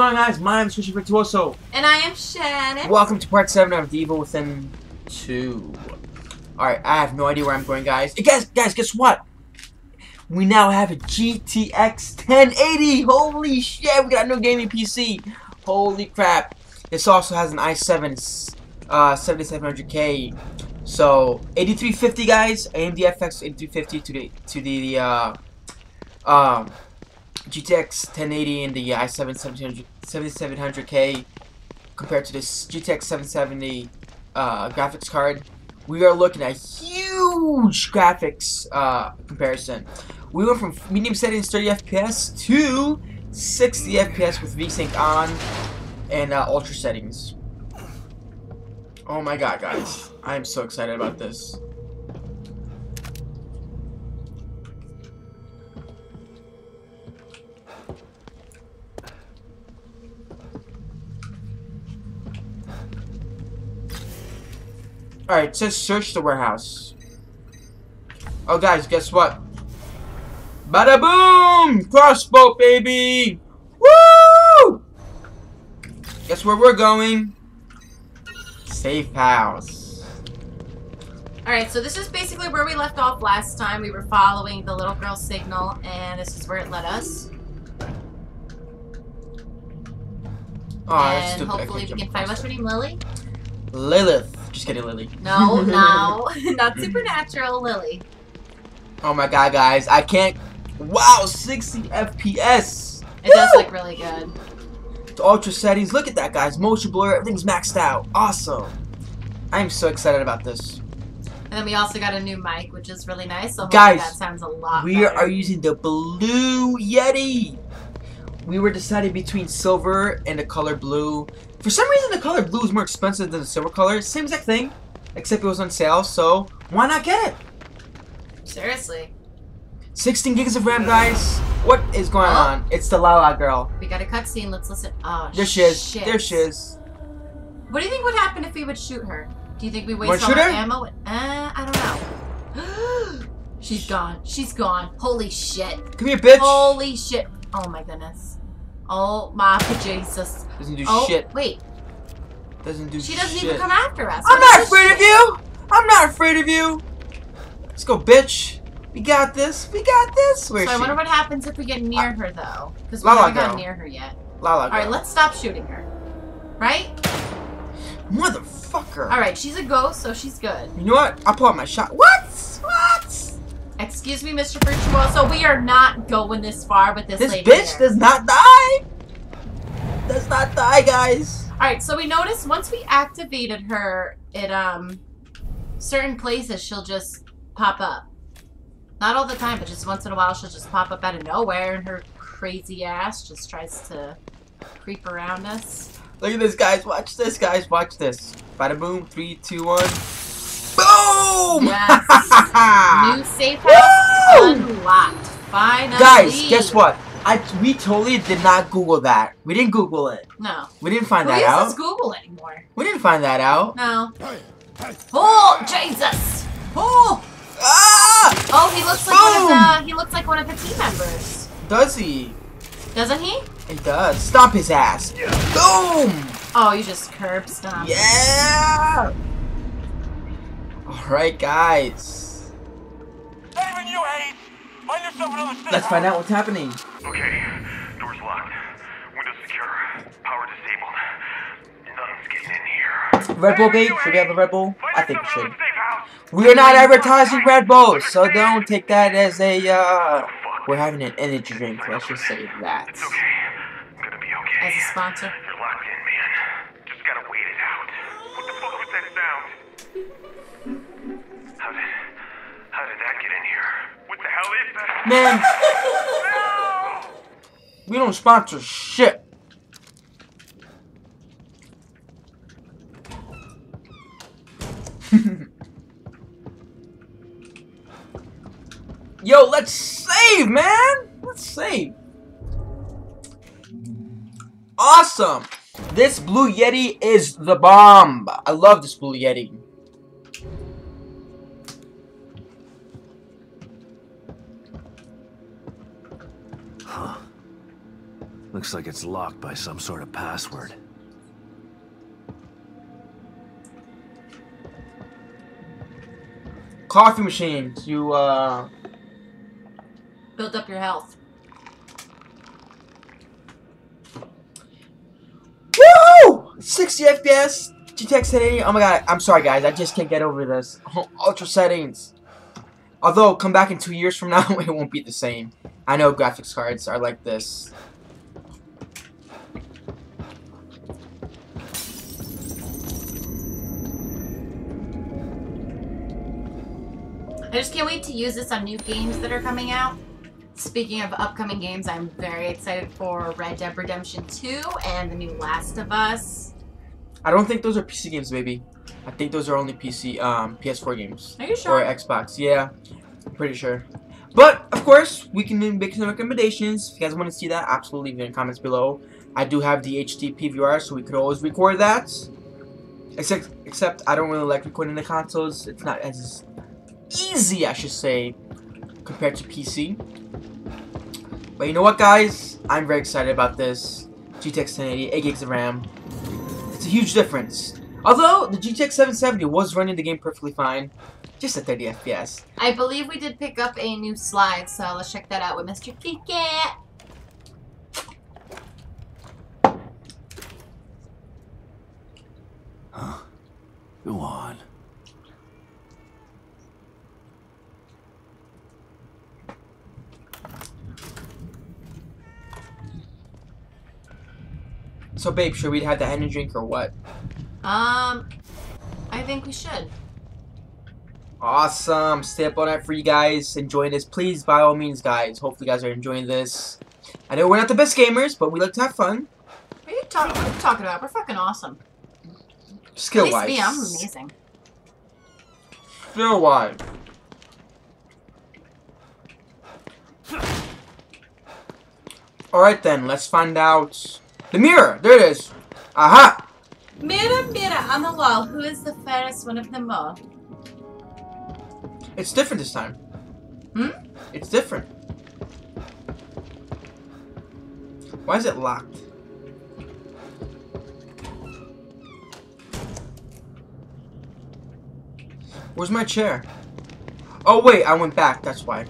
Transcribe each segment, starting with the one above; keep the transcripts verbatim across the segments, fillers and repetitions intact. going on, guys? My name is Christian Virtuoso. And I am Shannon. Welcome to part seven of The Evil Within two. Alright, I have no idea where I'm going, guys. Hey, guys, guys, guess what? We now have a G T X ten eighty! Holy shit, we got a new gaming P C! Holy crap. This also has an i seven uh, seventy-seven hundred K. So, eighty-three fifty, guys. A M D F X eighty-three fifty to the, to the uh, um, G T X ten eighty and the i seven seventy-seven hundred K compared to this G T X seven seventy uh, graphics card. We are looking at huge graphics uh, comparison. We went from medium settings thirty F P S to sixty F P S with VSync on and uh, ultra settings. Oh my god, guys. I am so excited about this. Alright, it says search the warehouse. Oh, guys, guess what? Bada boom! Crossbow, baby! Woo! Guess where we're going? Safe house. Alright, so this is basically where we left off last time. We were following the little girl's signal, and this is where it led us. Oh, and that's hopefully we can find what's her name, Lily? Lilith. Just kidding, Lily. No, no. Not Supernatural, Lily. Oh my god, guys. I can't... Wow, sixty F P S! It Woo! Does look really good. The ultra settings. Look at that, guys. Motion blur. Everything's maxed out. Awesome. I am so excited about this. And then we also got a new mic, which is really nice. So guys, that sounds a lot we better. Are using the Blue Yeti. We were deciding between silver and the color blue. For some reason, the color blue is more expensive than the silver color. Same exact thing, except it was on sale, so why not get it? Seriously. sixteen gigs of RAM, guys. What is going oh. on? It's the Lala girl. We got a cutscene. Let's listen. Oh, there she is. Shit. There she is. What do you think would happen if we would shoot her? Do you think we waste all our ammo? Uh, I don't know. She's gone. She's gone. Holy shit. Come here, bitch. Holy shit. Oh my goodness. Oh my Jesus. Doesn't do oh, shit. Wait. Doesn't do shit. She doesn't shit. even come after us. I'm what not afraid shit? of you! I'm not afraid of you! Let's go, bitch. We got this. We got this. Where so is I she? wonder what happens if we get near uh, her, though. Because we haven't gotten near her yet. Lala girl. Alright, let's stop shooting her. Right? Motherfucker. Alright, she's a ghost, so she's good. You know what? I'll pull out my shot. What? What? Excuse me, Mister Virtuoso, we are not going this far with this, this lady. This bitch there. does not die! Does not die, guys! Alright, so we noticed once we activated her, it, um, certain places she'll just pop up. Not all the time, but just once in a while she'll just pop up out of nowhere and her crazy ass just tries to creep around us. Look at this, guys. Watch this, guys. Watch this. Bada boom, three, two, one. Boom! Yes. New safe house Woo! unlocked. Finally. Guys, guess what? I we totally did not Google that. We didn't Google it. No. We didn't find Who that out. Who uses Google anymore? We didn't find that out. No. Oh Jesus! Oh! Ah! Oh, he looks like Boom. one of the, he looks like one of the team members. Does he? Doesn't he? It does. Stomp his ass. Yeah. Boom! Oh, you just curb stomp. Yeah! Alright, guys. Let's find out what's happening. Okay, door's locked. Windows secure. Power disabled. Nothing's getting in here. Red Bull, babe? Should we have a Red Bull? I think we should. We are not advertising Red Bull, so don't take that as a, uh... We're having an energy drink, let's just say that. It's okay. I'm gonna be okay. As a sponsor. You're locked in, man. Just gotta wait it out. What the fuck was that sound? How did, how did that get in here? What the hell is that? Man! No! We don't sponsor shit. Yo, let's save, man! Let's save. Awesome! This Blue Yeti is the bomb. I love this Blue Yeti. Looks like it's locked by some sort of password. Coffee machines. You, uh... build up your health. Woo! sixty F P S. G T X ten eighty. Oh my god. I'm sorry, guys. I just can't get over this. Ultra settings. Although, come back in two years from now, it won't be the same. I know graphics cards are like this. I just can't wait to use this on new games that are coming out. Speaking of upcoming games, I'm very excited for Red Dead Redemption two and the new Last of Us. I don't think those are P C games, baby. I think those are only P C, um, P S four games. Are you sure? Or Xbox. Yeah, I'm pretty sure. But, of course, we can make some recommendations. If you guys want to see that, absolutely leave it in the comments below. I do have the H D P V R, so we could always record that. Except, except I don't really like recording the consoles. It's not as... easy, I should say, compared to P C. But you know what, guys? I'm very excited about this. G T X ten eighty, eight gigs of RAM. It's a huge difference. Although, the G T X seven seventy was running the game perfectly fine. Just at thirty F P S. I believe we did pick up a new slide, so let's check that out with Mister Kiket. Huh. Go on. So, babe, should we have the energy drink or what? Um, I think we should. Awesome. Stay up all night for you guys. Enjoy this. Please, by all means, guys. Hopefully, you guys are enjoying this. I know we're not the best gamers, but we like to have fun. What are you, talk what are you talking about? We're fucking awesome. Skill-wise. At least me, I'm amazing. Skill-wise. Alright, then. Let's find out... the mirror! There it is! Aha! Mirror, mirror on the wall, who is the fairest one of them all? It's different this time. Hmm? It's different. Why is it locked? Where's my chair? Oh wait, I went back, that's why.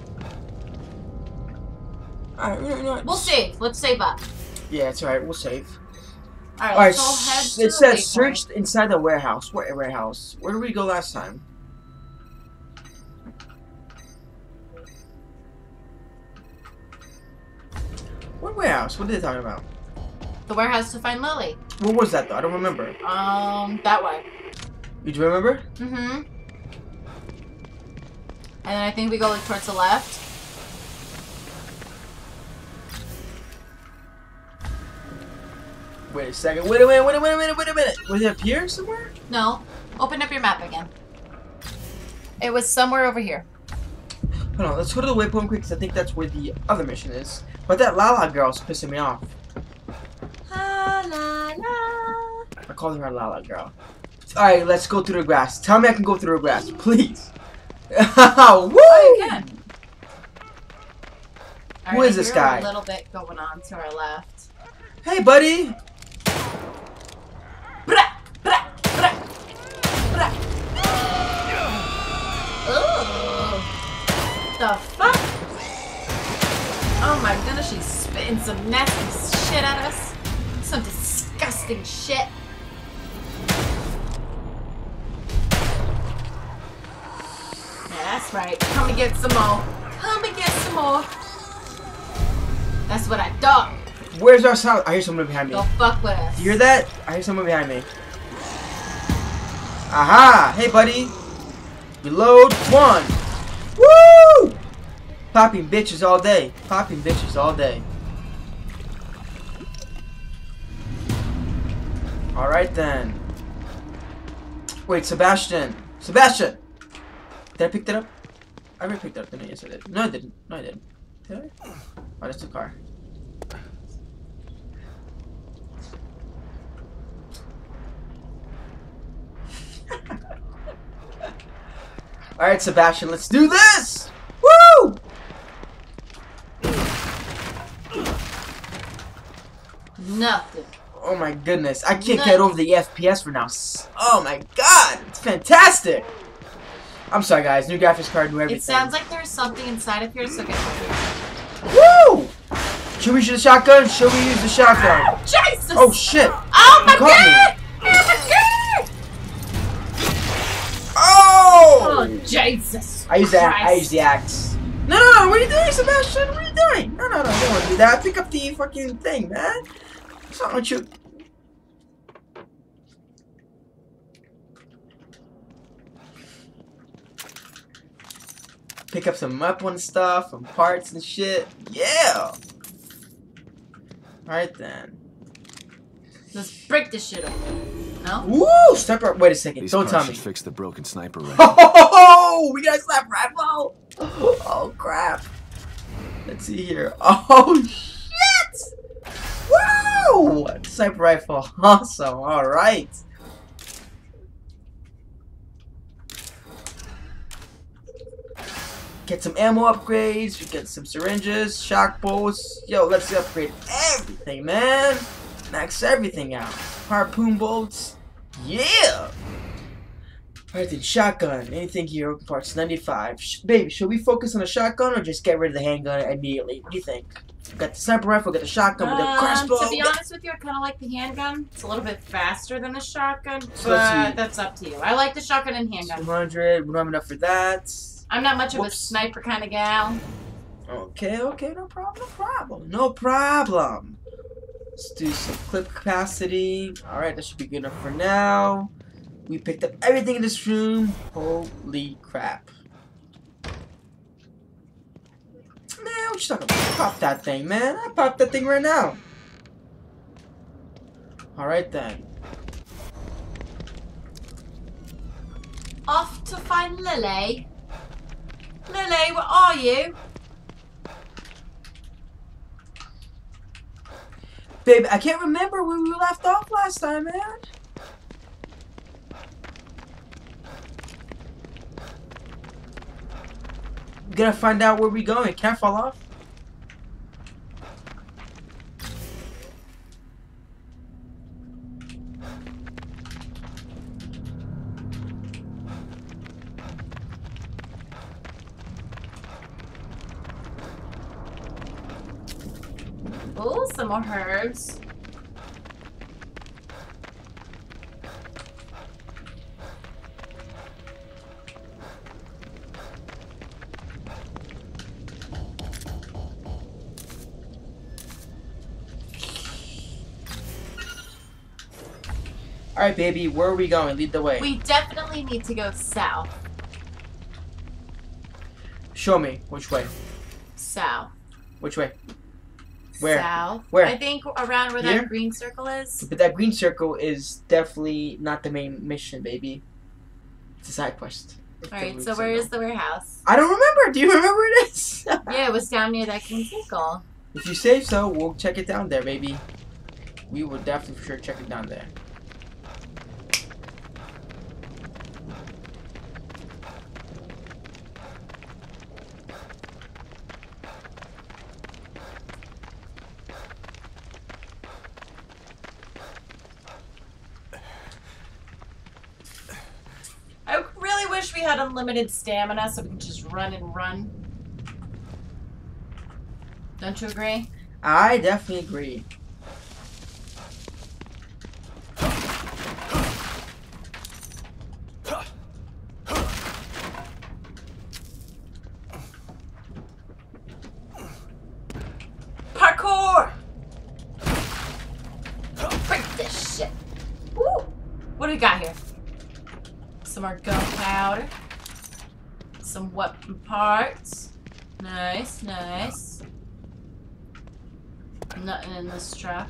Alright, we'll save. Let's save up. Yeah, it's alright. We'll save. Alright, all right, so it says search point. Inside the warehouse. What warehouse? Where did we go last time? What warehouse? What are they talking about? The warehouse to find Lily. What was that though? I don't remember. Um, that way. You do remember? Mm-hmm. And then I think we go like towards the left. Wait a second. Wait a minute, wait a minute, wait a minute, wait a minute. Was it up here somewhere? No. Open up your map again. It was somewhere over here. Hold on, let's go to the waypoint quick because I think that's where the other mission is. But that Lala girl's pissing me off. La, la, la. I called her a Lala girl. Alright, let's go through the grass. Tell me I can go through the grass, please. Woo! Oh, you can. Who right, is this guy? A little bit going on to our left. Hey, buddy! The fuck? Oh my goodness, she's spitting some nasty shit at us. Some disgusting shit. Yeah, that's right. Come and get some more. Come and get some more. That's what I thought. Where's our sound? I hear someone behind me. Go fuck with us. You hear that? I hear someone behind me. Aha! Hey, buddy. Reload one. Woo! Popping bitches all day. Popping bitches all day. Alright then. Wait, Sebastian. Sebastian! Did I pick that up? I already picked it up, didn't I? Yes, I did. No, I didn't. No, I didn't. Did I? Oh, that's the car. Alright, Sebastian, let's do this! Woo! nothing. Oh my goodness, I can't nothing. get over the F P S for now. Oh my god, it's fantastic. I'm sorry guys, new graphics card, new everything. It sounds like there's something inside of here, so get Woo! Should we use the shotgun? Should we use the shotgun? Oh, Jesus! Oh shit! Oh my god! Oh my god! Oh! Oh Jesus! I use that. I use the axe. No, no, no! What are you doing, Sebastian? What are you doing? No, no, no! Don't want to do that. Pick up the fucking thing, man. What's wrong with you? Pick up some up one stuff, some parts and shit. Yeah. Alright then. Let's break this shit up. No? Woo! Sniper. Wait a second. These Don't tell me. Fix the broken sniper rifle. Oh, ho, ho, ho! We got a sniper rifle. Oh crap. Let's see here. Oh shit! Woo! Sniper rifle. Awesome. All right. Get some ammo upgrades, we get some syringes, shock bolts. Yo, let's upgrade everything, man. Max everything out. Harpoon bolts. Yeah! Alright then, shotgun. Anything here, parts ninety-five. Sh baby, should we focus on the shotgun or just get rid of the handgun immediately? What do you think? We got the sniper rifle, we got the shotgun, we got the crossbow. Um, to be honest with you, I kind of like the handgun. It's a little bit faster than the shotgun, so but that's up to you. I like the shotgun and handgun. two hundred, we don't have enough for that. I'm not much of Whoops. a sniper kind of gal. Okay, okay, no problem, no problem, no problem. Let's do some clip capacity. Alright, that should be good enough for now. We picked up everything in this room. Holy crap. Man, what you talking about? Pop that thing, man. I popped that thing right now. Alright then. Off to find Lily. Lily, where are you? Babe, I can't remember where we left off last time, man. We gotta find out where we going. Can't fall off. Ooh, some more herbs. All right, baby, where are we going? Lead the way. We definitely need to go south. Show me which way. South. Which way? Where? South. Where? I think around where Here? that green circle is. But that green circle is definitely not the main mission, baby. It's a side quest. Alright, so where is the warehouse? I don't remember. Do you remember where it is? Yeah, it was down near that green circle. If you say so, we'll check it down there, baby. We will definitely for sure check it down there. We had unlimited stamina, so we can just run and run. Don't you agree? I definitely agree. Parkour! Break this shit! Woo! What do we got here? Some more gunpowder, some weapon parts. Nice, nice. Nothing in this trap.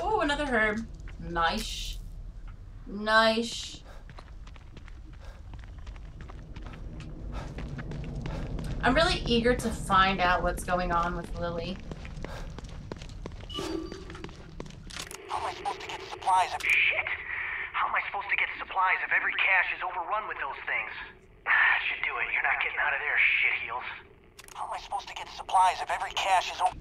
Oh, another herb. Nice, nice. I'm really eager to find out what's going on with Lily. Supplies of shit. How am I supposed to get supplies if every cache is overrun with those things? That should do it. You're not getting out of there, shit heels. How am I supposed to get supplies if every cache is open?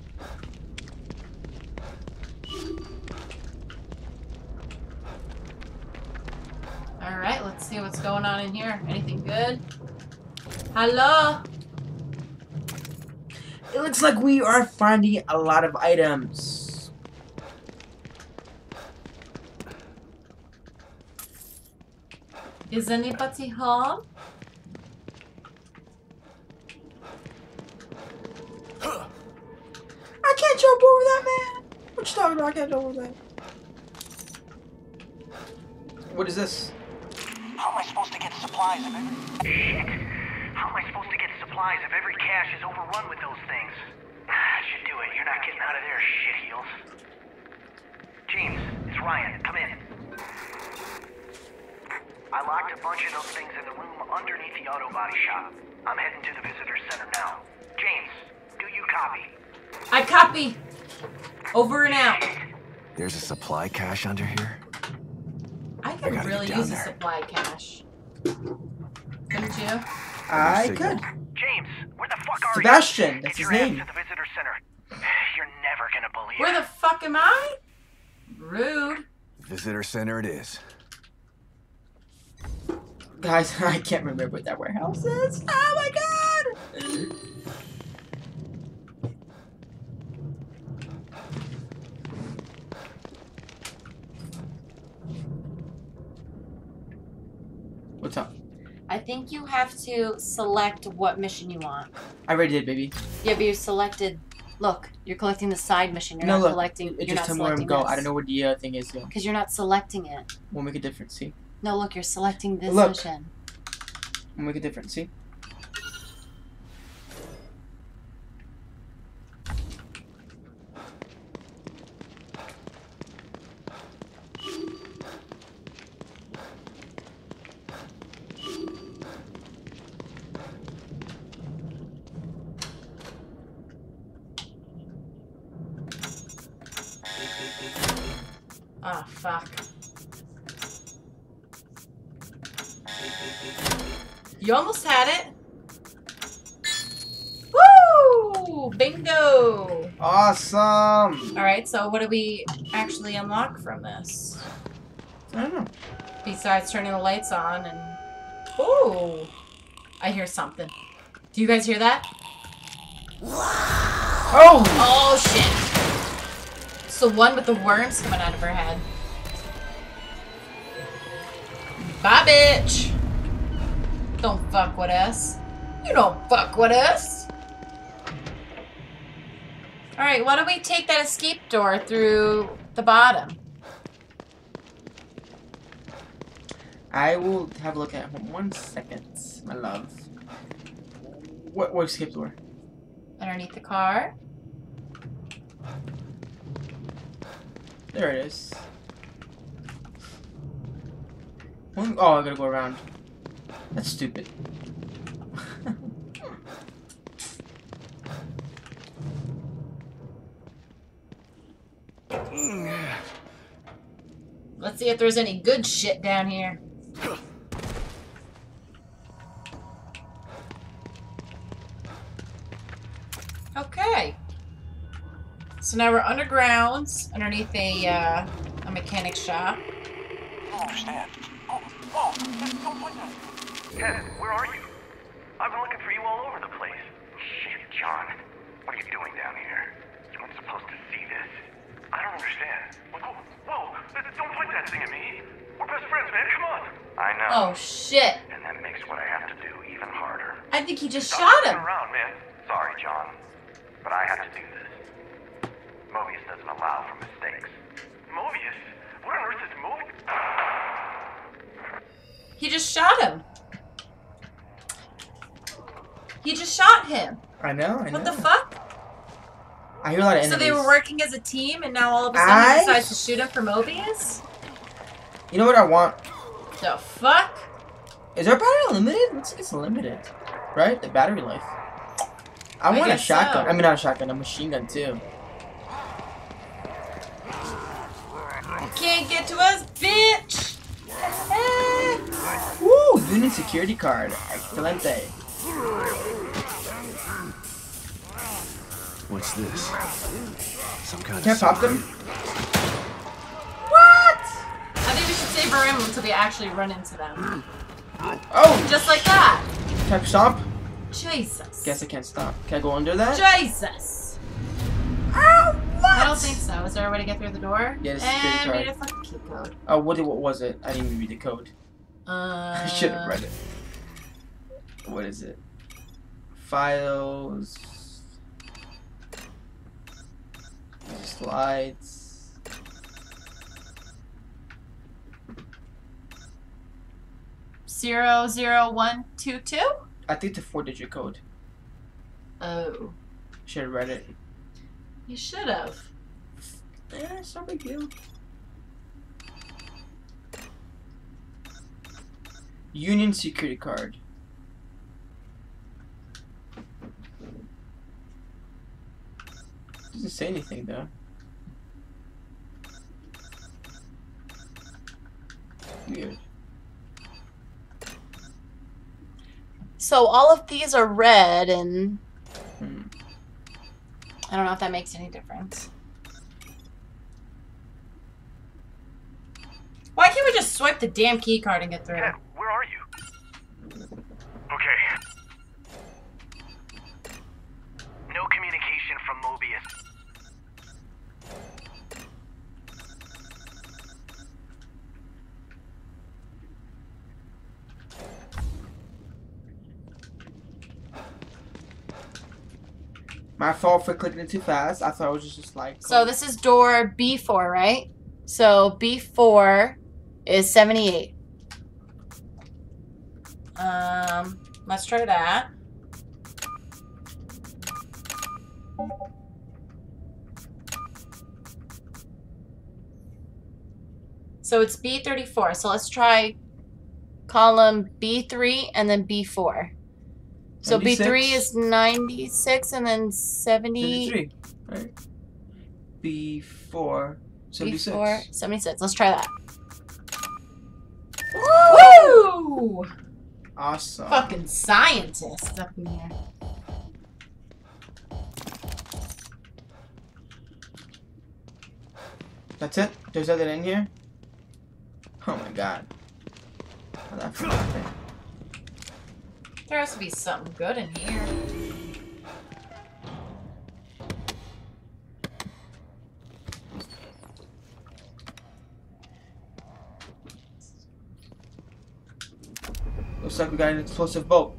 All right, let's see what's going on in here. Anything good? Hello? It looks like we are finding a lot of items. Is anybody home? I can't jump over that, man. What you talking about? I can't jump over that. What is this? How am I supposed to get supplies if every... Shit! How am I supposed to get supplies if every cache is overrun with those things? I should do it. You're not getting out of there, shit heels. James, it's Ryan. Come in. I locked a bunch of those things in the room underneath the auto body shop. I'm heading to the visitor center now. James, do you copy? I copy. Over and out. There's a supply cache under here? I could really use there. a supply cache. Couldn't you? I could. James, where the fuck are Sebastian, you? Sebastian, that's his name. To the visitor center. You're never gonna believe where the fuck am I? Rude. Visitor center it is. Guys, I can't remember what that warehouse is. Oh my god! What's up? I think you have to select what mission you want. I already did, baby. Yeah, but you selected... Look, you're collecting the side mission. You're no, not look, collecting... It you're just told me where I'm going. I don't know what the uh, thing is. Because yeah. You're not selecting it. We'll make a difference, see? No, look, you're selecting this look. mission. We'll make a difference, see? Ah, oh, fuck. You almost had it. Woo! Bingo! Awesome! Alright, so what do we actually unlock from this? I don't know. Besides turning the lights on and... Ooh! I hear something. Do you guys hear that? Oh! Oh, shit! The one with the worms coming out of her head. Bye, bitch. Don't fuck with us. You don't fuck with us. Alright, why don't we take that escape door through the bottom? I will have a look at it. One second, my love. What, what escape door? Underneath the car. There it is. One, oh, I gotta go around. That's stupid. Let's see if there's any good shit down here. Okay. So now we're underground, underneath a, uh, a mechanic shop. I don't understand. Oh, oh, don't point that. Kevin, where are you? I've been looking for you all over the place. Shit, John. What are you doing down here? You weren't supposed to see this. I don't understand. Whoa, whoa, don't point that thing at me. We're best friends, man, come on. I know. Oh, shit. And that makes what I have to do even harder. I think he just Stop shot him. Around, man. Sorry, John, but I have to do this. Mobius doesn't allow for mistakes. Mobius? What on earth is Mobius? He just shot him. He just shot him. I know, I know. What the fuck? I hear a lot of enemies. So they were working as a team, and now all of a sudden I... he decides to shoot him for Mobius? You know what I want? The fuck? Is our battery limited? Looks like it's limited. Right? The battery life. I, I want a shotgun. So. I mean, not a shotgun, a machine gun, too. Can't get to us, bitch! Woo! Unit security card. Excelente. What's this? Some kind Can of. Can I pop them? What? I think we should save our ammo until we actually run into them. Oh! Just like that! Can I stop? Jesus. Guess I can't stop. Can I go under that? Jesus! Oh, what? I don't think so. Is there a way to get through the door? Yeah, this is and read a fucking key code. Oh, what, what was it? I didn't even read the code. Uh... I should have read it. What is it? Files... Slides... Zero, zero, one, two, two? I think it's a four digit code. Oh. Should have read it. You should have. Yeah, it's no big deal. Union security card. Doesn't say anything though. Weird. So all of these are red, and hmm. I don't know if that makes any difference. Why can't we just swipe the damn key card and get through? Yeah, where are you? Okay. No communication from Mobius. My fault for clicking it too fast. I thought it was just, just like... So this is door B four, right? So B four is seventy-eight. Um, let's try that. So it's B thirty-four. So let's try column B three and then B four. So ninety-six. B three is ninety-six and then seventy-three. Right. B four, seventy-six. B four, seventy-six. Let's try that. Woo! Woo! Awesome. Fucking scientist up in here. That's it? There's nothing in here? Oh my god. Oh, that's nothing. There has to be something good in here. Looks like we got an explosive boat.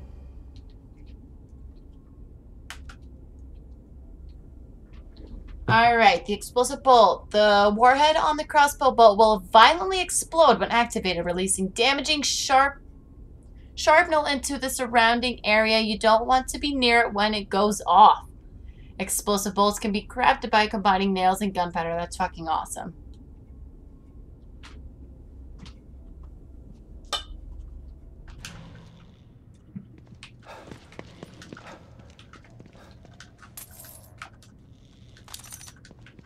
Alright, the explosive bolt. The warhead on the crossbow bolt will violently explode when activated, releasing damaging sharp shrapnel into the surrounding area. You don't want to be near it when it goes off. Explosive bolts can be crafted by combining nails and gunpowder. That's fucking awesome.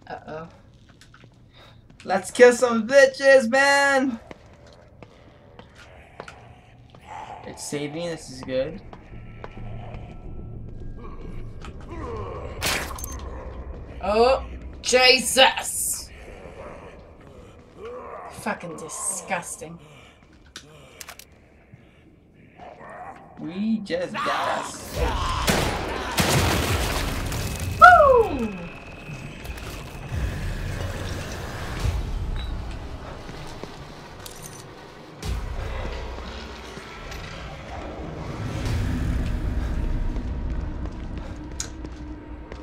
Uh-oh. Let's kill some bitches, man! It's saving, this is good. Oh, Jesus! Fucking disgusting. We just got us. Woo!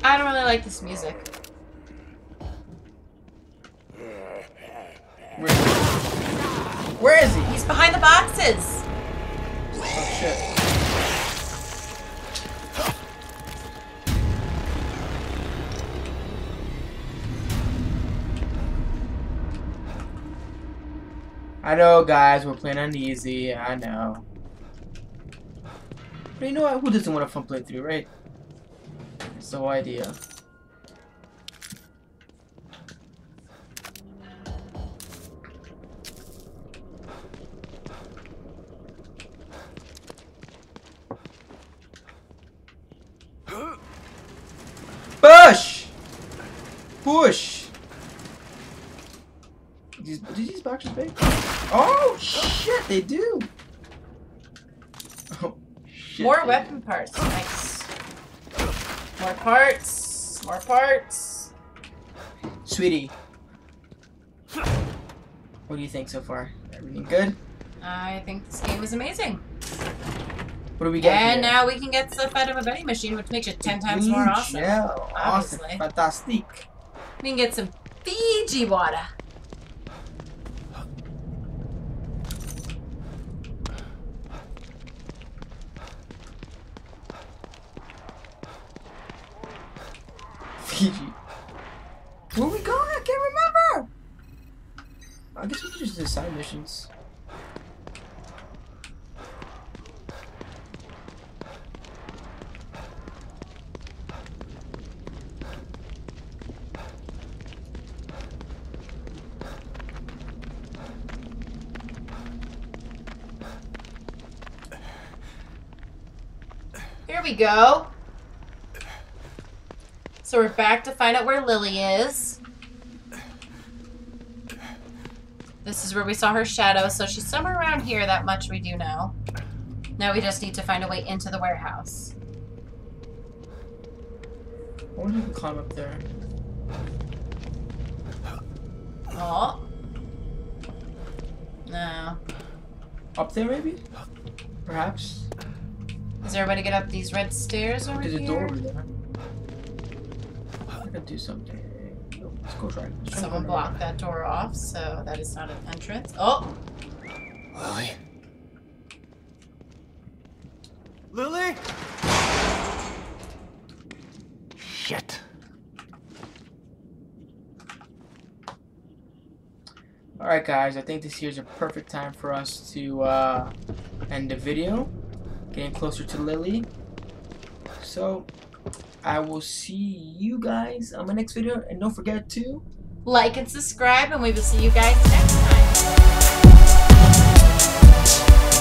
I don't really like this music. Where is he? Where is he? He's behind the boxes. Oh shit. I know, guys. We're playing on easy. I know. But you know what? Who doesn't want a fun playthrough, right? No idea. Bush! push. Do these boxes bake? Oh shit, they do. Oh shit. More weapon parts. Nice. More parts. More parts. Sweetie, what do you think so far? Everything good? I think this game is amazing. What do we get? And here? Now we can get stuff out of a vending machine, which makes it ten times Fiji. More awesome. Yeah, awesome. Fantastic. We can get some Fiji water. Fiji. Where are we going? I can't remember. I guess we can just do side missions. We go. So we're back to find out where Lily is. This is where we saw her shadow, so she's somewhere around here. That much we do know. Now we just need to find a way into the warehouse. I wonder if we can climb up there. Oh. No. Up there maybe? Perhaps. Is there a way to get up these red stairs over here? There's a door over there. I gotta do something. Let's go try. Let's Someone try blocked that door off, so that is not an entrance. Oh! Lily? Lily? Shit. Alright guys, I think this here's a perfect time for us to uh, end the video. Getting closer to Lily. So, I will see you guys on my next video. And don't forget to like and subscribe. And we will see you guys next time.